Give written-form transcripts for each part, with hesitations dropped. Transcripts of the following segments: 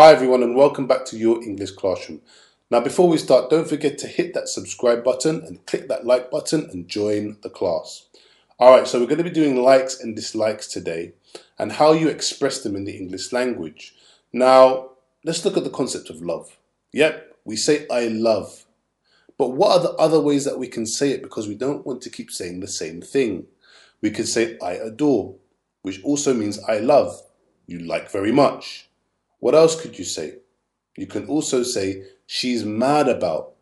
Hi everyone and welcome back to Your English Classroom. Now before we start, don't forget to hit that subscribe button and click that like button and join the class. Alright, so we're going to be doing likes and dislikes today and how you express them in the English language. Now let's look at the concept of love. Yep, we say I love. But what are the other ways that we can say it, because we don't want to keep saying the same thing. We could say I adore, which also means I love, you like very much. What else could you say? You can also say she's mad about.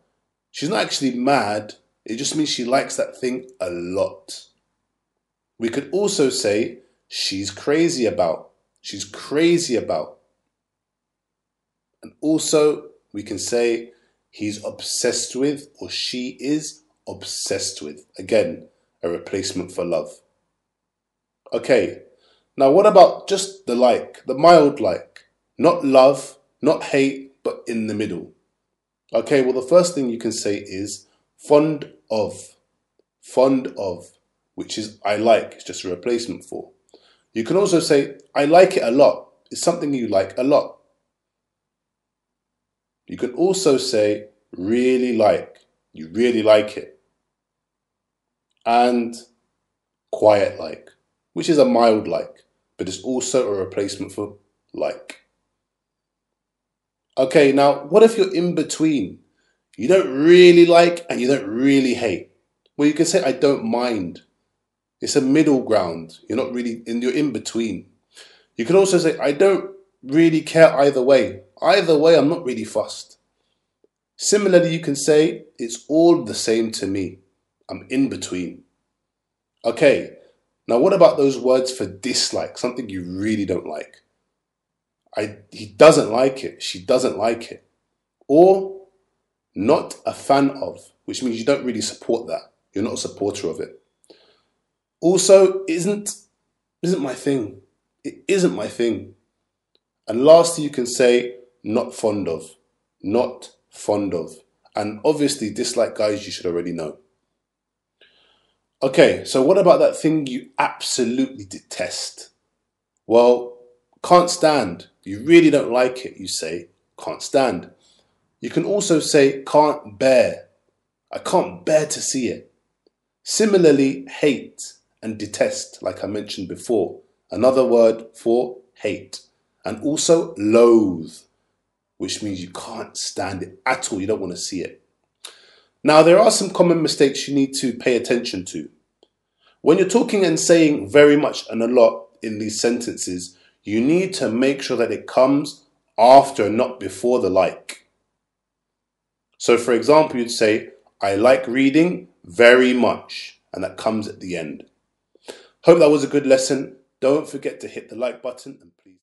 She's not actually mad, it just means she likes that thing a lot. We could also say she's crazy about. She's crazy about. And also we can say he's obsessed with, or she is obsessed with. Again, a replacement for love. Okay, now what about just the like, the mild like? Not love, not hate, but in the middle. Okay, well the first thing you can say is fond of. Fond of, which is I like, it's just a replacement for. You can also say I like it a lot. It's something you like a lot. You can also say really like. You really like it. And quiet like, which is a mild like, but it's also a replacement for like. Okay, now what if you're in between? You don't really like and you don't really hate. Well, you can say I don't mind. It's a middle ground. You're not really, and you're in between. You can also say I don't really care either way. Either way, I'm not really fussed. Similarly, you can say it's all the same to me. I'm in between. Okay, now what about those words for dislike, something you really don't like? He doesn't like it, she doesn't like it. Or not a fan of, which means you don't really support that. You're not a supporter of it. Also, isn't my thing. It isn't my thing. And lastly, you can say not fond of. Not fond of. And obviously, dislike, guys, you should already know. Okay, so what about that thing you absolutely detest? Well, can't stand. You really don't like it, you say, can't stand. You can also say, can't bear. I can't bear to see it. Similarly, hate and detest, like I mentioned before. Another word for hate. And also loathe, which means you can't stand it at all. You don't want to see it. Now, there are some common mistakes you need to pay attention to. When you're talking and saying very much and a lot in these sentences, you need to make sure that it comes after and not before the like. So for example, you'd say, I like reading very much. And that comes at the end. Hope that was a good lesson. Don't forget to hit the like button and please.